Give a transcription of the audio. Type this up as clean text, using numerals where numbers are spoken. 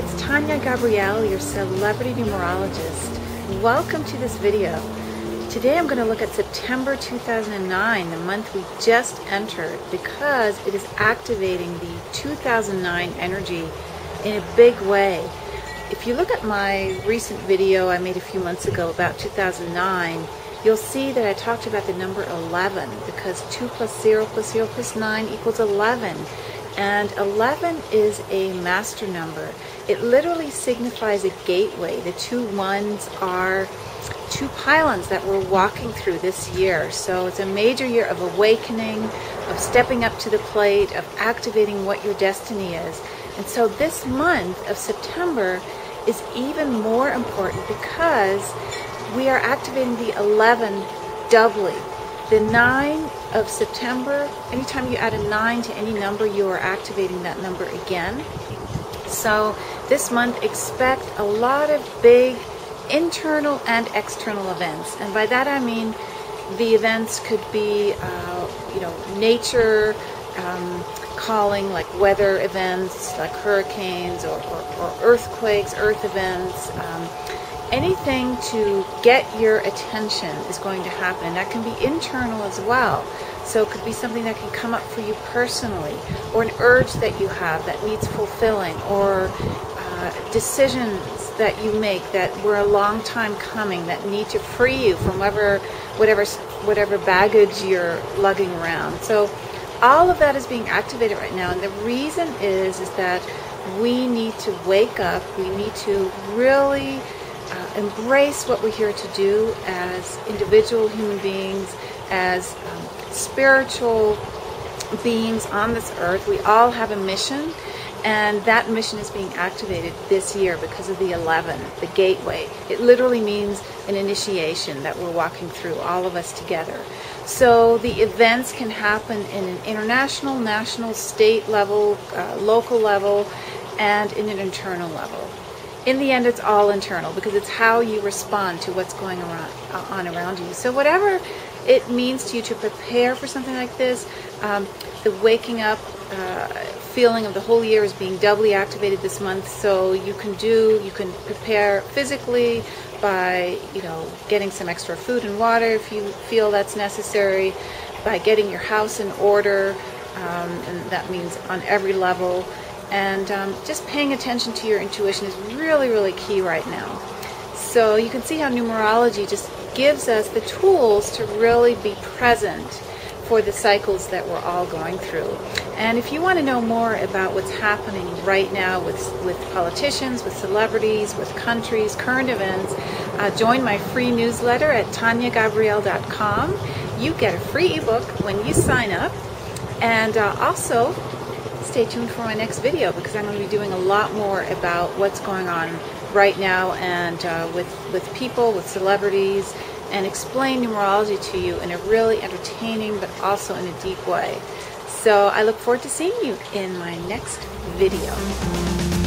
it's Tania Gabrielle, your celebrity numerologist. Welcome to this video. Today I'm going to look at September 2009, the month we just entered, because it is activating the 2009 energy in a big way. If you look at my recent video I made a few months ago about 2009, you'll see that I talked about the number 11, because 2 plus 0 plus 0 plus 9 equals 11. And 11 is a master number. It literally signifies a gateway. The two ones are two pylons that we're walking through this year. So it's a major year of awakening, of stepping up to the plate, of activating what your destiny is. And so this month of September is even more important because we are activating the 11 doubly. The 9 of September, anytime you add a 9 to any number, you are activating that number again. So this month, expect a lot of big internal and external events. And by that I mean the events could be, nature calling, like weather events, like hurricanes or earthquakes, earth events. Anything to get your attention is going to happen, and that can be internal as well. So it could be something that can come up for you personally, or an urge that you have that needs fulfilling, or decisions that you make that were a long time coming that need to free you from whatever baggage you're lugging around. So all of that is being activated right now, and the reason is that we need to wake up. We need to really embrace what we're here to do as individual human beings, as spiritual beings on this earth. We all have a mission, and that mission is being activated this year because of the 11, the gateway. It literally means an initiation that we're walking through, all of us together. So the events can happen in an international, national, state level, local level, and in an internal level. In the end, it's all internal because it's how you respond to what's going on around you. So whatever it means to you to prepare for something like this, the waking up feeling of the whole year is being doubly activated this month. So you can prepare physically by getting some extra food and water if you feel that's necessary, by getting your house in order, and that means on every level. And just paying attention to your intuition is really, really key right now. So you can see how numerology just gives us the tools to really be present for the cycles that we're all going through. And if you want to know more about what's happening right now with politicians, with celebrities, with countries, current events, join my free newsletter at taniagabrielle.com. You get a free ebook when you sign up. And also, stay tuned for my next video, because I'm going to be doing a lot more about what's going on right now, and with people, with celebrities, and explain numerology to you in a really entertaining but also in a deep way. So I look forward to seeing you in my next video.